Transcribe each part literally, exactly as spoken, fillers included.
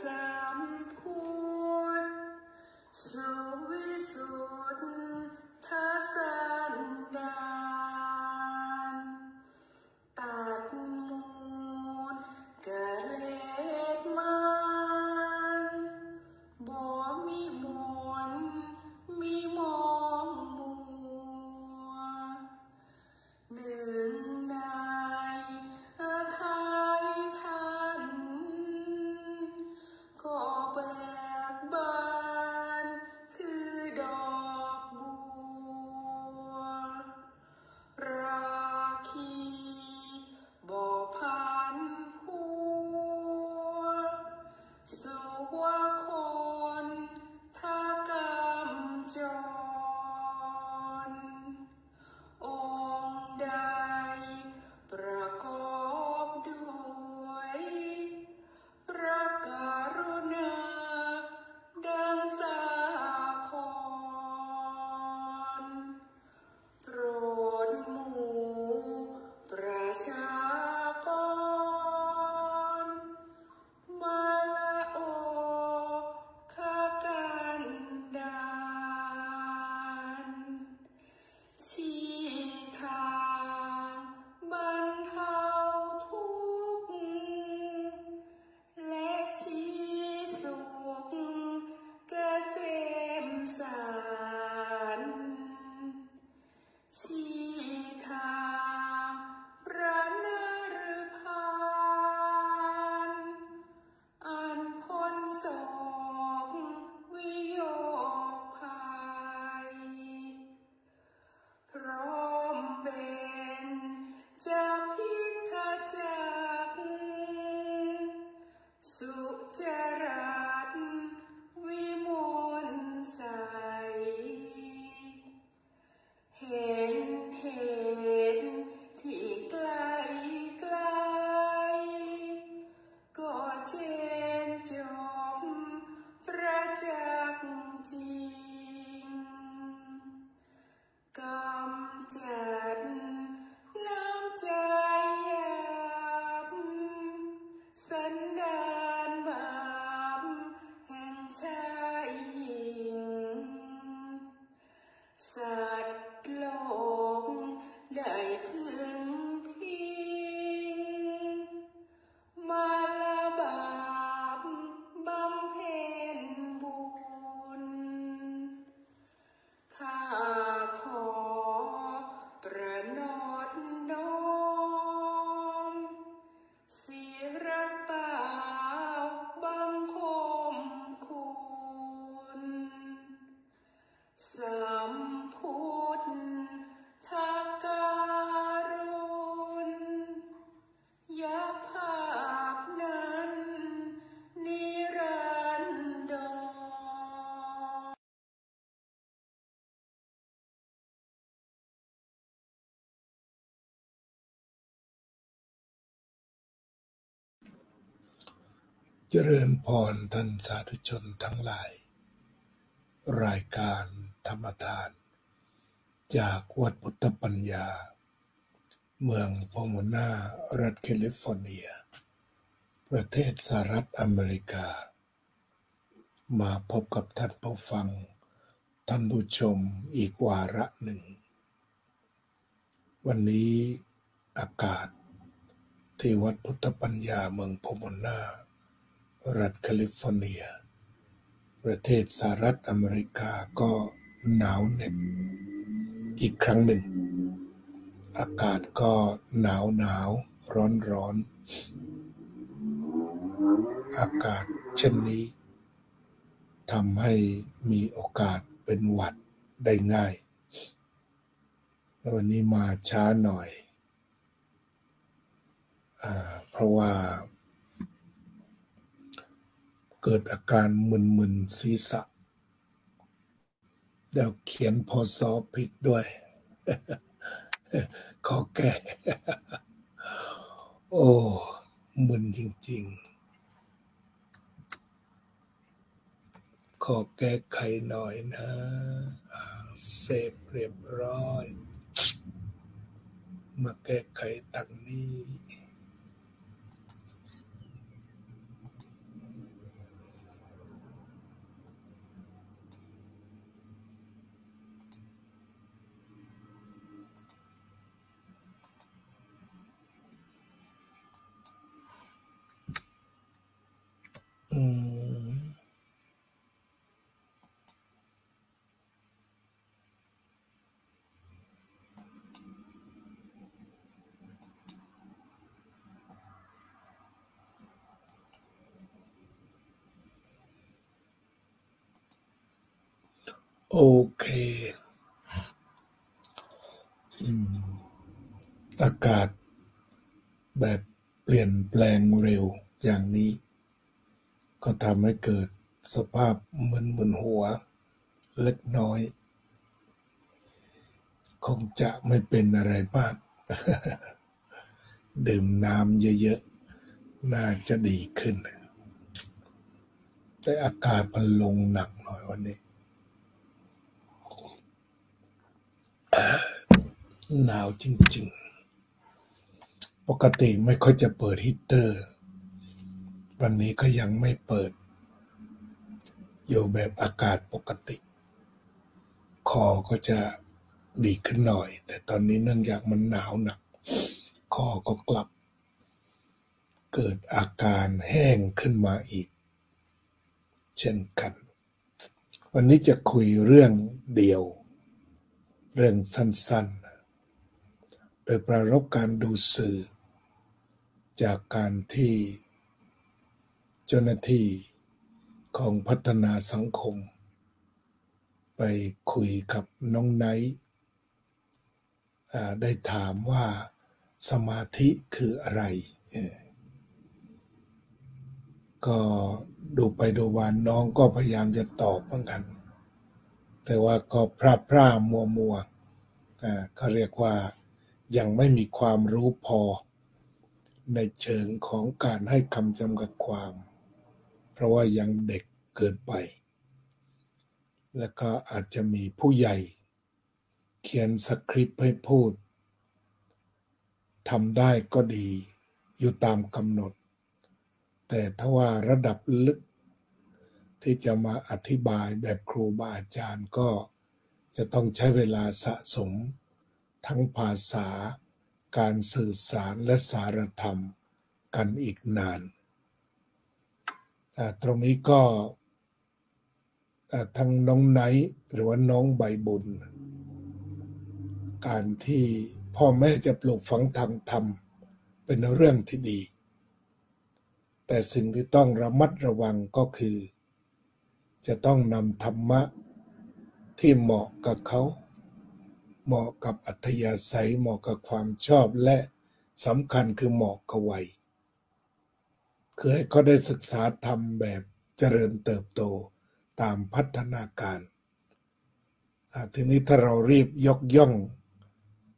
สามพูนสุวิสุทธาสันดานตัดมูลกะเล็กมันบ่มีมนมีมองมัวหนึ่งนายทายทันก็เบิกบานคือดอกบัวราคีบ่พันพัวสุวะคนทากำจรองค์ใดประกอบด้วยพระกรุณาดังสาครโปรดหมู่ประชากรมาลาโอคากันดานชี้ทางบรรเทาทุกข์และชี้สุขเกษมสารชี้ทางพระนฤพานอันพ้นโศกวิโยคภัยพร้อมเป็นจะพิทจักสุจรัตวิมลใสเห็นเหตุที่ไกลไกลก็เจนจบประจักษ์จริงกำจัดน้ำใจหยาบสันดานบาปแห่งชายหญิงสัตว์โลกได้พึงพิงมาลาบาปบำเพ็ญบุญข้าขอประนอมน้อมศิระเปล่าบังคมคุณสัมพุทธาการุณยะภาพนั้นนิรันดรเจริญพรท่านสาธุชนทั้งหลายรายการธรรมทานจากวัดพุทธปัญญาเมืองพอมอนารัฐแคลิฟอร์เนียประเทศสหรัฐอเมริกามาพบกับท่านผู้ฟังท่านผู้ชมอีกวาระหนึ่งวันนี้อากาศที่วัดพุทธปัญญาเมืองพอมอนารัฐแคลิฟอร์เนียประเทศสหรัฐอเมริกาก็หนาวเหน็บอีกครั้งหนึ่งอากาศก็หนาวหนาวร้อนร้อนอากาศเช่นนี้ทำให้มีโอกาสเป็นหวัดได้ง่ายวันนี้มาช้าหน่อยอ่าเพราะว่าเกิดอาการมึนๆศีรษะแล้วเขียนพศผิดด้วยขอแก้โอ้มึนจริงๆขอแก้ไขหน่อยนะเซฟเรียบร้อยมาแก้ไขตังนี้ อืม โอเค อืม อากาศแบบเปลี่ยนแปลงเร็วอย่างนี้ ก็ทำให้เกิดสภาพมึนมึนหัวเล็กน้อย คงจะไม่เป็นอะไรมาก ดื่มน้ำเยอะๆ น่าจะดีขึ้น แต่อากาศมันลงหนักหน่อยวันนี้ หนาวจริงๆ ปกติไม่ค่อยจะเปิดฮีตเตอร์ วันนี้ก็ยังไม่เปิด อยู่แบบอากาศปกติ คอก็จะดีขึ้นหน่อย แต่ตอนนี้เนื่องจากมันหนาวหนัก คอก็กลับ เกิดอาการแห้งขึ้นมาอีก เช่นกัน วันนี้จะคุยเรื่องเดียว เรื่องสั้นๆ โดยประรบการดูสื่อ จากการที่เจ้าหน้าที่ของพัฒนาสังคม ไปคุยกับน้องไนท์อ่าได้ถามว่าสมาธิคืออะไรเออก็ดูไปดูมาน้องก็พยายามจะตอบเหมือนกัน แต่ว่าก็พร่าพร่ามัวมัวอ่าก็เรียกว่ายังไม่มีความรู้พอในเชิงของการให้คำจำกัดความ เพราะว่ายังเด็กเกินไป แล้วก็อาจจะมีผู้ใหญ่ เขียนสคริปต์ให้พูดทำได้ก็ดีอยู่ตามกำหนด แต่ถ้าว่าระดับลึกที่จะมาอธิบายแบบครูบาอาจารย์ก็จะต้องใช้เวลาสะสม ทั้งภาษาการสื่อสารและสารธรรมกันอีกนานอ่าตรงนี้ก็อ่าทั้งน้องไนท์หรือว่าน้องใบบุญ การที่พ่อแม่จะปลูกฝังทางธรรมเป็นเรื่องที่ดี แต่สิ่งที่ต้องระมัดระวังก็คือ จะต้องนำธรรมะที่เหมาะกับเขา เหมาะกับอัธยาศัยเหมาะกับความชอบและสำคัญคือเหมาะกับวัย คือให้เขาได้ศึกษาธรรมแบบเจริญเติบโตตามพัฒนาการอ่าทีนี้ถ้าเรารีบยกย่อง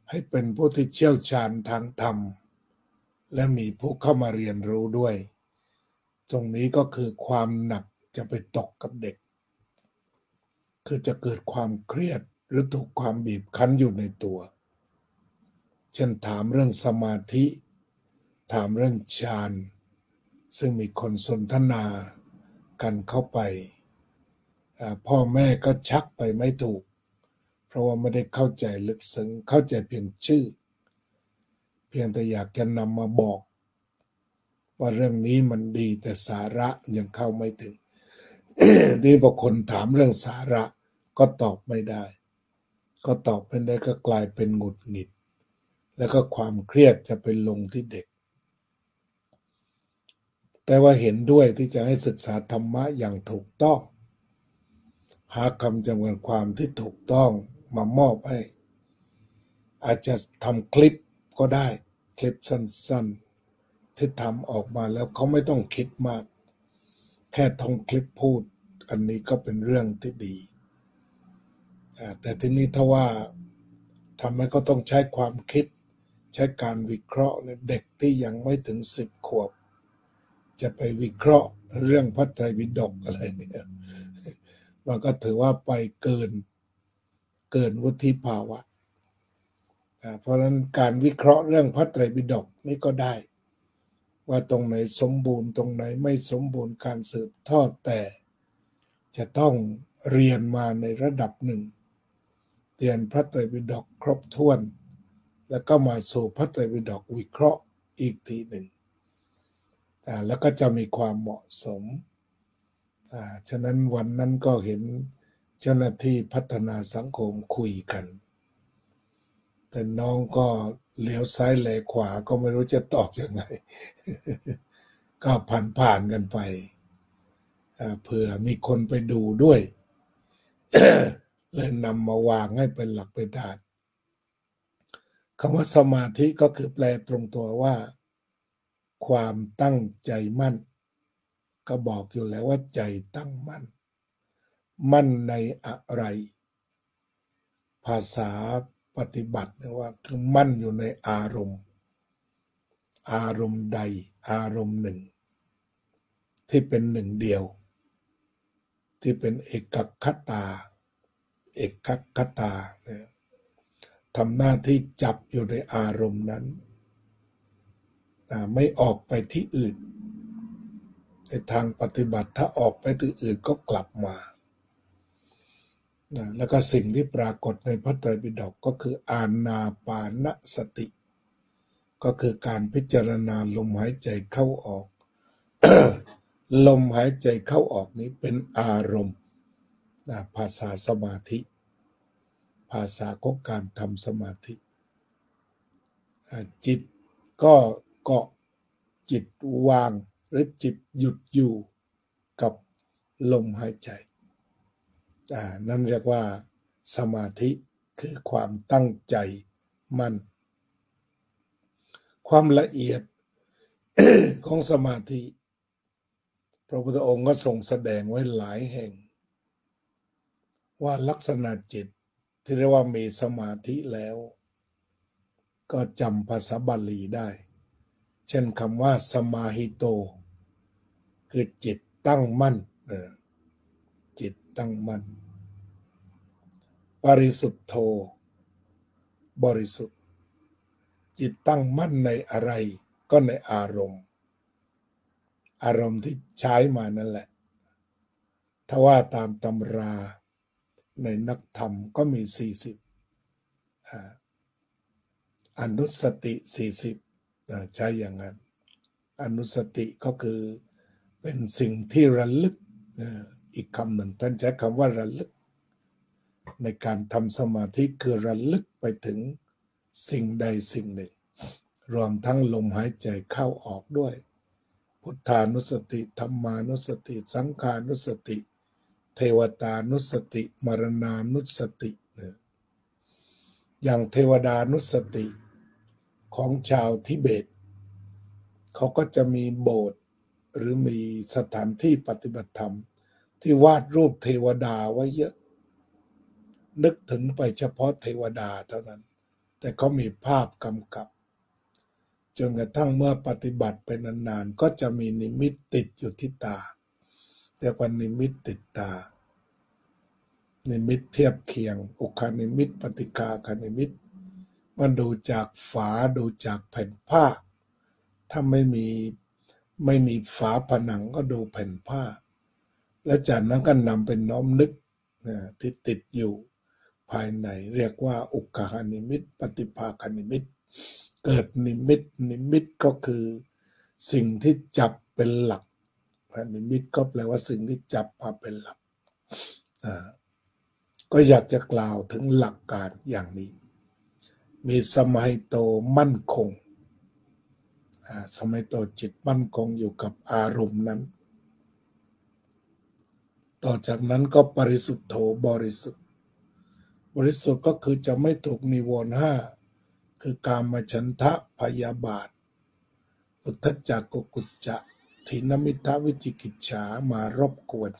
ให้เป็นผู้ที่เชี่ยวชาญทางธรรม และมีผู้เข้ามาเรียนรู้ด้วย ตรงนี้ก็คือความหนักจะไปตกกับเด็ก คือจะเกิดความเครียดหรือถูกความบีบคั้นอยู่ในตัว เช่นถามเรื่องสมาธิ ถามเรื่องฌาน ซึ่งมีคนสนทนากันเข้าไปอ่าพ่อแม่ก็ชักไปไม่ถูก เพราะว่าไม่ได้เข้าใจลึกซึ้งเข้าใจเพียงชื่อ เพียงแต่อยากจะนำมาบอก ว่าเรื่องนี้มันดีแต่สาระยังเข้าไม่ถึง นี่พอคนถามเรื่องสาระก็ตอบไม่ได้ ก็ตอบไม่ได้ก็กลายเป็นหงุดหงิด แล้วก็ความเครียดจะไปลงที่เด็ก แต่ว่าเห็นด้วยที่จะให้ศึกษาธรรมะอย่างถูกต้อง หาคำจำกัดความที่ถูกต้องมามอบให้ อาจจะทำคลิปก็ได้ คลิปสั้นๆ ที่ทำออกมาแล้วเขาไม่ต้องคิดมาก แค่ท่องคลิปพูด อันนี้ก็เป็นเรื่องที่ดีอ่าแต่ทีนี้ถ้าว่าทำให้เขาต้องใช้ความคิด ใช้การวิเคราะห์เนี่ยเด็กที่ยังไม่ถึงสิบขวบ จะไปวิเคราะห์เรื่องพระไตรปิฎกอะไรเนี่ย มันก็ถือว่าไปเกินเกินวุฒิภาวะอ่าเพราะฉะนั้นการวิเคราะห์เรื่องพระไตรปิฎกนี่ก็ได้ ว่าตรงไหนสมบูรณ์ตรงไหนไม่สมบูรณ์การสืบทอดแต่จะต้องเรียนมาในระดับหนึ่ง เรียนพระไตรปิฎกครบถ้วน แล้วก็มาสู่พระไตรปิฎกวิเคราะห์อีกทีหนึ่งอ่าแล้วก็จะมีความเหมาะสม ฉะนั้นวันนั้นก็เห็นเจ้าหน้าที่พัฒนาสังคมคุยกันแต่น้องก็เหลียวซ้ายแลขวาก็ไม่รู้จะตอบยังไง ก็ผ่านผ่านกันไปเผื่อมีคนไปดูด้วย เลยนำมาวางให้เป็นหลักเป็นฐานคำว่าสมาธิก็คือแปลตรงตัวว่าความตั้งใจมั่นก็บอกอยู่แล้วว่าใจตั้งมั่นมั่นในอะไรภาษาปฏิบัติเนี่ยว่าคือมั่นอยู่ในอารมณ์อารมณ์ใดอารมณ์หนึ่งที่เป็นหนึ่งเดียวที่เป็นเอกคตาเอกคตาเนี่ยทำหน้าที่จับอยู่ในอารมณ์นั้นไม่ออกไปที่อื่นในทางปฏิบัติถ้าออกไปที่อื่นก็กลับมาแล้วก็สิ่งที่ปรากฏในพระไตรปิฎกก็คืออานาปานสติก็คือการพิจารณาลมหายใจเข้าออก ลมหายใจเข้าออกนี้เป็นอารมณ์ภาษาสมาธิภาษาของการทำสมาธิจิตก็เกาะจิตวางหรือจิตหยุดอยู่กับลมหายใจนั่นเรียกว่าสมาธิคือความตั้งใจมั่นความละเอียด ของสมาธิพระพุทธองค์ก็ทรงแสดงไว้หลายแห่งว่าลักษณะจิตที่เรียกว่ามีสมาธิแล้วก็จำภาษาบาลีได้เช่นคำว่าสมาหิโตคือจิตตั้งมั่นจิตตั้งมั่นปริสุทโธบริสุทธิ์จิตตั้งมั่นในอะไรก็ในอารมณ์อารมณ์ที่ใช้มานั่นแหละถ้าว่าตามตำราในนักธรรมก็มีสี่สิบอนุสติสี่สิบใช้อย่างนั้นอนุสติก็คือเป็นสิ่งที่ระลึกอีกคำหนึ่งท่านใช้คำว่าระลึกในการทำสมาธิคือระลึกไปถึงสิ่งใดสิ่งหนึ่งรวมทั้งลมหายใจเข้าออกด้วยพุทธานุสติธรรมานุสติสังขานุสติเทวตานุสติมรณานุสติอย่างเทวดานุสติของชาวทิเบตเขาก็จะมีโบสถ์หรือมีสถานที่ปฏิบัติธรรมที่วาดรูปเทวดาไว้เยอะนึกถึงไปเฉพาะเทวดาเท่านั้นแต่เขามีภาพกำกับจนกระทั่งเมื่อปฏิบัติไปนานๆก็จะมีนิมิตติดอยู่ที่ตาเรียกว่านิมิตติดตานิมิตเทียบเคียงอุคานิมิตปฏิกาคานิมิตมันดูจากฝาดูจากแผ่นผ้าถ้าไม่มีไม่มีฝาผนังก็ดูแผ่นผ้าแล้วจากนั้นก็นำเป็นน้อมนึกนะที่ติดอยู่ภายในเรียกว่าอุคานิมิตปฏิภาคานิมิตเกิดนิมิตนิมิตก็คือสิ่งที่จับเป็นหลักนิมิตก็แปลว่าสิ่งที่จับมาเป็นหลักก็อยากจะกล่าวถึงหลักการอย่างนี้มีสมาหิโตมั่นคงสมาหิโตจิตมั่นคงอยู่กับอารมณ์นั้นต่อจากนั้นก็ปริสุทโธบริสุทธิ์บริสุทธิ์ก็คือจะไม่ถูกนิวรณ์ห้าคือกามฉันทะพยาบาทอุทธัจจะกุกุจจะทินมิทวิจิกิจฉามารบกวน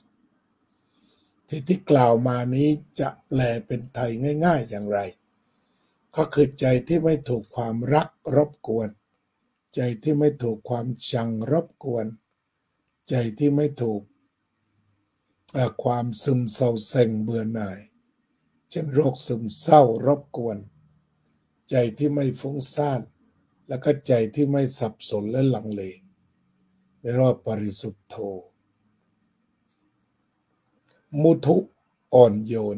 ที่ที่กล่าวมานี้จะแปลเป็นไทยง่ายๆอย่างไรก็คือใจที่ไม่ถูกความรักรบกวนใจที่ไม่ถูกความชังรบกวนใจที่ไม่ถูกความซึมเศร้าเซ็งเบื่อหน่ายเช่นโรคซึมเศร้ารบกวนใจที่ไม่ฟุ้งซ่านแล้วก็ใจที่ไม่สับสนและลังเลในรอบปริสุทโธมุทุอ่อนโยน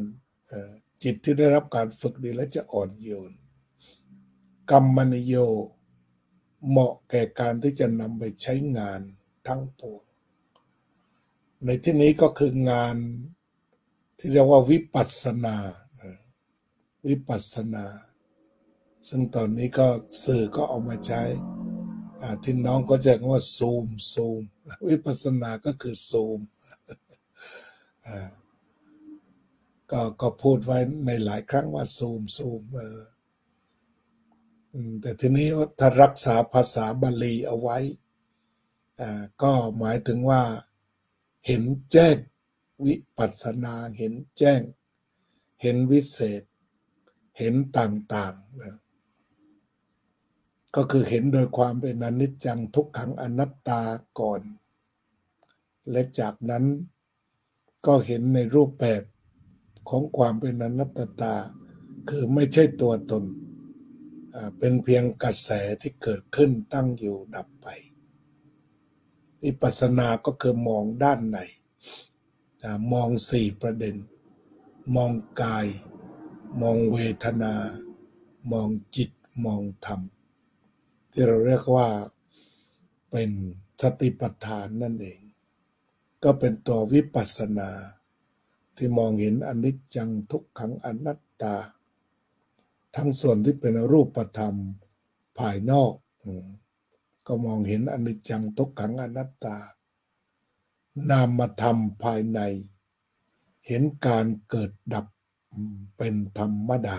จิตที่ได้รับการฝึกดีและจะอ่อนโยนกัมมนิโยเหมาะแก่การที่จะนำไปใช้งานทั้งปวง ในที่นี้ก็คืองานที่เรียกว่าวิปัสสนาวิปัสสนาซึ่งตอนนี้ก็สื่อก็เอามาใช้ที่น้องก็จะเรียกว่าซูมซูมวิปัสสนาก็คือซูมก็ก็พูดไว้ในหลายครั้งว่าซูมซูมแต่ทีนี้ถ้ารักษาภาษาบาลีเอาไว้ก็หมายถึงว่าเห็นแจ้งวิปัสสนาเห็นแจ้งเห็นวิเศษเห็นต่างๆนะก็คือเห็นโดยความเป็นอนิจจังทุกขังอนัตตาก่อนและจากนั้นก็เห็นในรูปแบบของความเป็นอนัตตาคือไม่ใช่ตัวตนเป็นเพียงกระแสที่เกิดขึ้นตั้งอยู่ดับไปวิปัสสนาก็คือมองด้านในมองสี่ประเด็นมองกายมองเวทนามองจิตมองธรรมที่เราเรียกว่าเป็นสติปัฏฐานนั่นเองก็เป็นตัววิปัสสนาที่มองเห็นอนิจจังทุกขังอนัตตาทั้งส่วนที่เป็นรูปธรรมภายนอกก็มองเห็นอนิจจังทุกขังอนัตตานามธรรมภายในเห็นการเกิดดับเป็นธรรมดา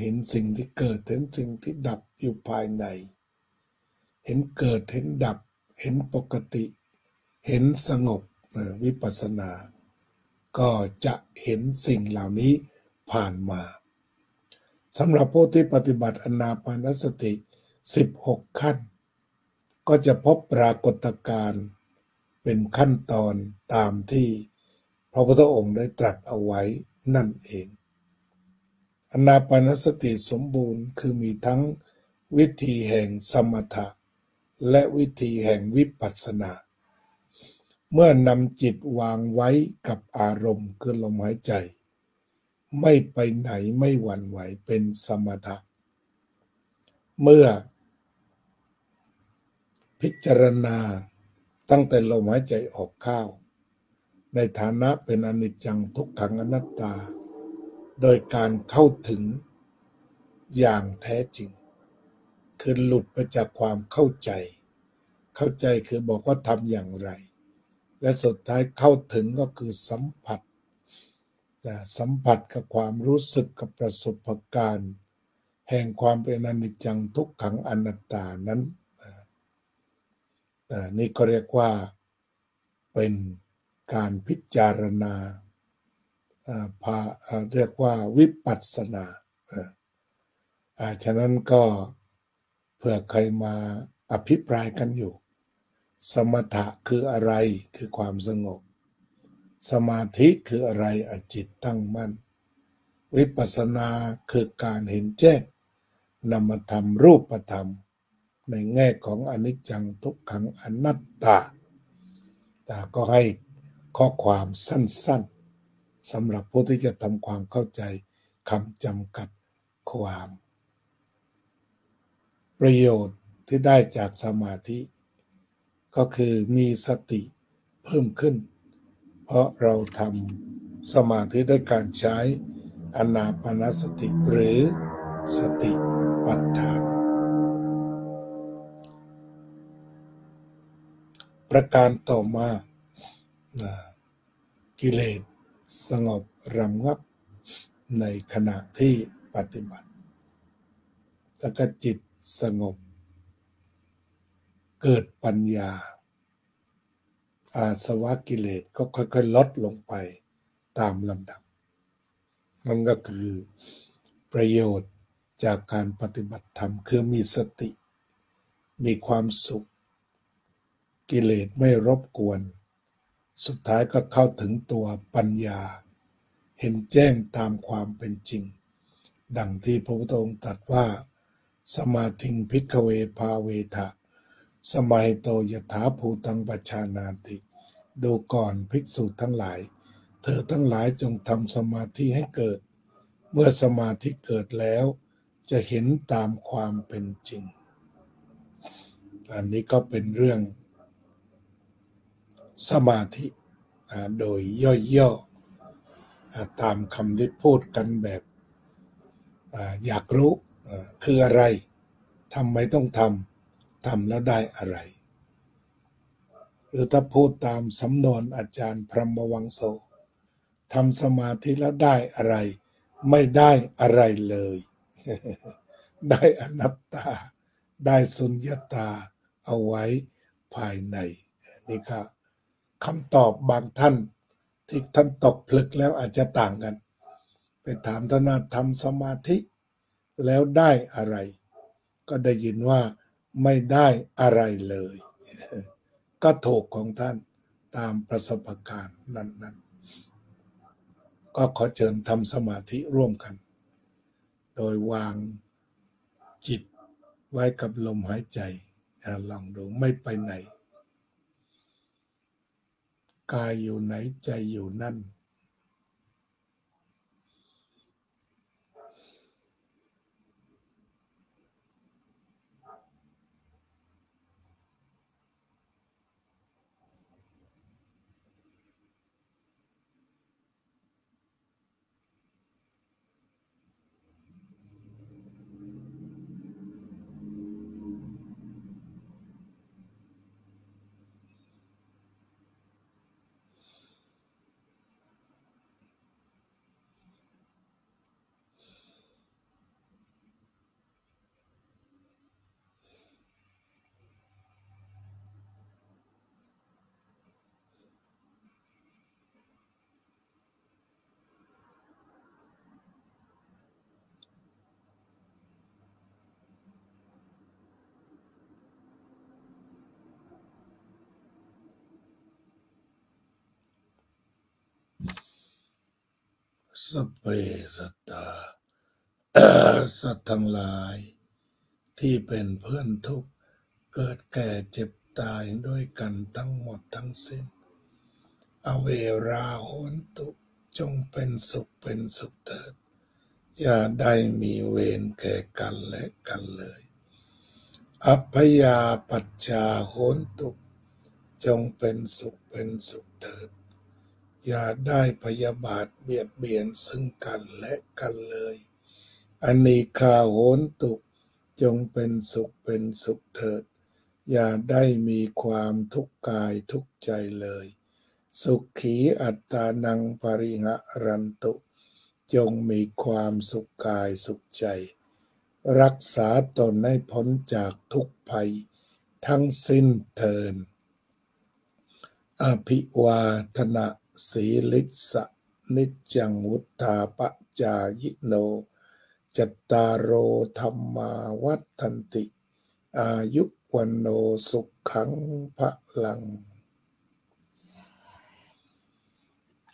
เห็นสิ่งที่เกิดเห็นสิ่งที่ดับอยู่ภายในเห็นเกิดเห็นดับเห็นปกติเห็นสงบวิปัสสนาก็จะเห็นสิ่งเหล่านี้ผ่านมาสำหรับผู้ที่ปฏิบัติอนาปานสติสิบหกขั้นก็จะพบปรากฏการณ์เป็นขั้นตอนตามที่พระพุทธองค์ได้ตรัสเอาไว้นั่นเองอนาปานสติสมบูรณ์คือมีทั้งวิธีแห่งสมถะและวิธีแห่งวิปัสสนาเมื่อนำจิตวางไว้กับอารมณ์คือลมหายใจไม่ไปไหนไม่หวั่นไหวเป็นสมถะเมื่อพิจารณาตั้งแต่ลมหายใจออกเข้าในฐานะเป็นอนิจจังทุกขังอนัตตาโดยการเข้าถึงอย่างแท้จริงคือหลุดไปจากความเข้าใจเข้าใจคือบอกว่าทำอย่างไรและสุดท้ายเข้าถึงก็คือสัมผัสสัมผัสกับความรู้สึกกับประสบการณ์แห่งความเป็นอนิจจังทุกขังอนัตตานั้นนี่ก็เรียกว่าเป็นการพิจารณาเรียกว่าวิปัสสนาฉะนั้นก็เผื่อใครมาอภิปรายกันอยู่สมถะคืออะไรคือความสงบสมาธิคืออะไรอจิตตั้งมั่นวิปัสสนาคือการเห็นแจ้งนามธรรมรูปธรรมในแง่ของอนิจจังทุกขังอนัตตาแต่ก็ให้ข้อความสั้นๆสำหรับผู้ที่จะทำความเข้าใจคำจำกัดความประโยชน์ที่ได้จากสมาธิก็คือมีสติเพิ่มขึ้นเพราะเราทำสมาธิด้วยการใช้อานาปานสติหรือสติปัฏฐานประการต่อมากิเลสสงบระงับในขณะที่ปฏิบัติแล้วก็จิตสงบเกิดปัญญาอาสวะกิเลสก็ค่อยๆลดลงไปตามลำดับมันก็คือประโยชน์จากการปฏิบัติธรรมคือมีสติมีความสุขกิเลสไม่รบกวนสุดท้ายก็เข้าถึงตัวปัญญาเห็นแจ้งตามความเป็นจริงดังที่พระพุทธองค์ตรัสว่าสมาธิภิกขเวภาเวทะสมัยโตยถาภูตังปัจฉานาติดูก่อนภิกษุทั้งหลายเธอทั้งหลายจงทำสมาธิให้เกิดเมื่อสมาธิเกิดแล้วจะเห็นตามความเป็นจริงอันนี้ก็เป็นเรื่อง สมาธิโดยย่อๆตามคำที่พูดกันแบบอยากรู้คืออะไรทำไมต้องทำทำแล้วได้อะไรหรือถ้าพูดตามสำนวนอาจารย์พรหมวังโสทำสมาธิแล้วได้อะไรไม่ได้อะไรเลยได้อนัตตาได้สุญญตาเอาไว้ภายในนี่ก็คำตอบบางท่านที่ท่านตกผลึกแล้วอาจจะต่างกันไปถามท่านว่าทำสมาธิแล้วได้อะไรก็ได้ยินว่าไม่ได้อะไรเลยก็ถูกของท่านตามประสบการณ์นั้นๆก็ขอเชิญทำสมาธิร่วมกันโดยวางจิตไว้กับลมหายใจลองดูไม่ไปไหนกายอยู่ไหนใจอยู่นั่นสัพเพสัตตา สัตว์ทั้งหลายที่เป็นเพื่อนทุกข์เกิดแก่เจ็บตายด้วยกันทั้งหมดทั้งสิ้นอเวราโหนตุจงเป็นสุขเป็นสุขเถิดอย่าได้มีเวรแก่กันและกันเลยอัพพยาปัชชาโหนตุจงเป็นสุขเป็นสุขเถิดอย่าได้พยาบาทเบียดเบียนซึ่งกันและกันเลยอนิคาโหนตุจงเป็นสุขเป็นสุขเถิดอย่าได้มีความทุกข์กายทุกข์ใจเลยสุขีอัตตานังปริหะรันตุจงมีความสุขกายสุขใจรักษาตนให้พ้นจากทุกภัยทั้งสิ้นเถิดอภิวาทนะสีลิสะนิจังวุธาปจายิโนจัตตารโอธรรมาวัฏันติอายุวันโนสุขังพะลัง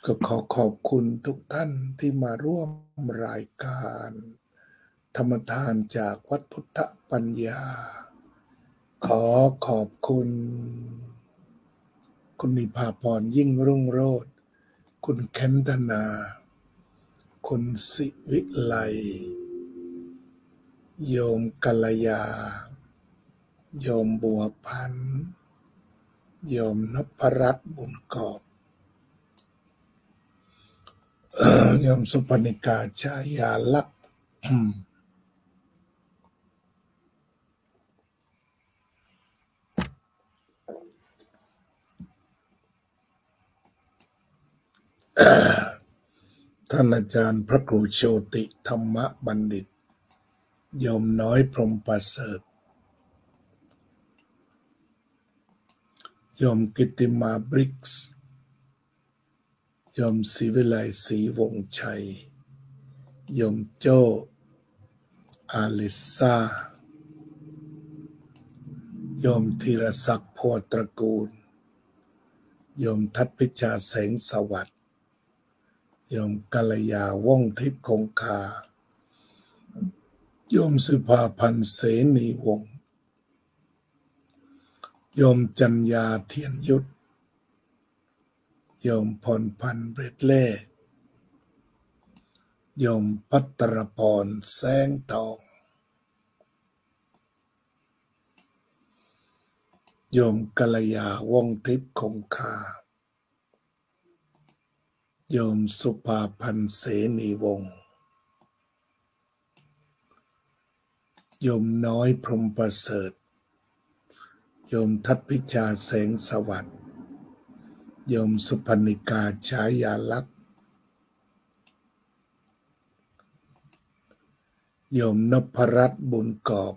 ก็ขอขอบคุณทุกท่านที่มาร่วมรายการธรรมทานจากวัดพุทธปัญญาขอขอบคุณคุณนิพาพรยิ่งรุ่งโรจน์คุณแคนธนาคุณสิวิไลโยมกัลยาโยมบัวพันธ์โยมนพรัตน์บุญกอบโยมสุปนิกาชายาลักษณ์ ท่านอาจารย์พระครูโชติธรรมบัณฑิตโยมน้อยพรหมประเสริฐโยมกิตติมาบริกส์โยมศิวิไลศรีวงศ์ชัยโยมโจอาลิซาโยมธีรศักดิ์โพตระกูลโยมทัพพิชาแสงสวัสดิ์โยมกัลยาว่องทิพย์คงคาโยมสุภาพันธ์เสนีวงศ์โยมจัญญาเทียนยุทธโยมพรพันธ์เบรดเล่โยมพัตรพรแสงทองโย โยมกัลยา วงศ์ทิพย์ คงคาโยมสุภาพันธ์ เสนีวงศ์โยมน้อยพรหมประเสริฐโยมทัตพิชาแสงสวัสดิ์โยมสุพรรณิกาฉายาลักษณ์โยมนพรัตน์บุญกอบ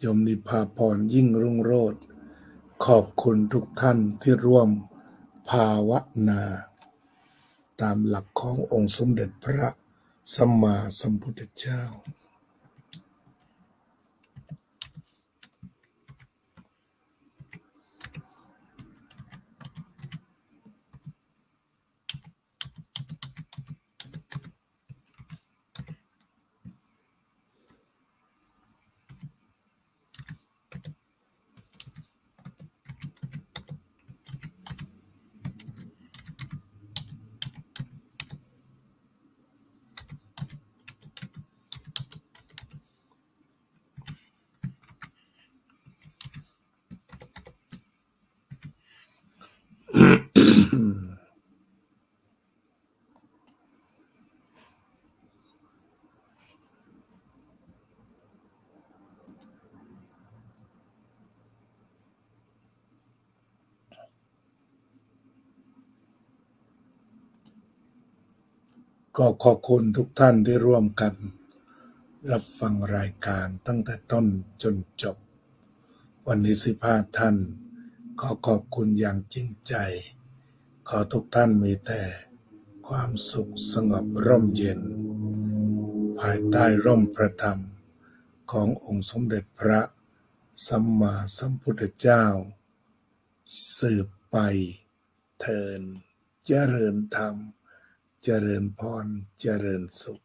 โยมนิพาพรยิ่งรุ่งโรจน์ขอบคุณทุกท่านที่ร่วมภาวนาตามหลักขององค์สมเด็จพระสัมมาสัมพุทธเจ้าก็ขอบคุณทุกท่านที่ร่วมกันรับฟังรายการตั้งแต่ต้นจนจบวันนี้สิบห้าท่านขอขอบคุณอย่างจริงใจขอทุกท่านมีแต่ความสุขสงบร่มเย็นภายใต้ร่มพระธรรมขององค์สมเด็จพระสัมมาสัมพุทธเจ้าสืบไปเทินเจริญธรรมเจริญพรเจริญสุข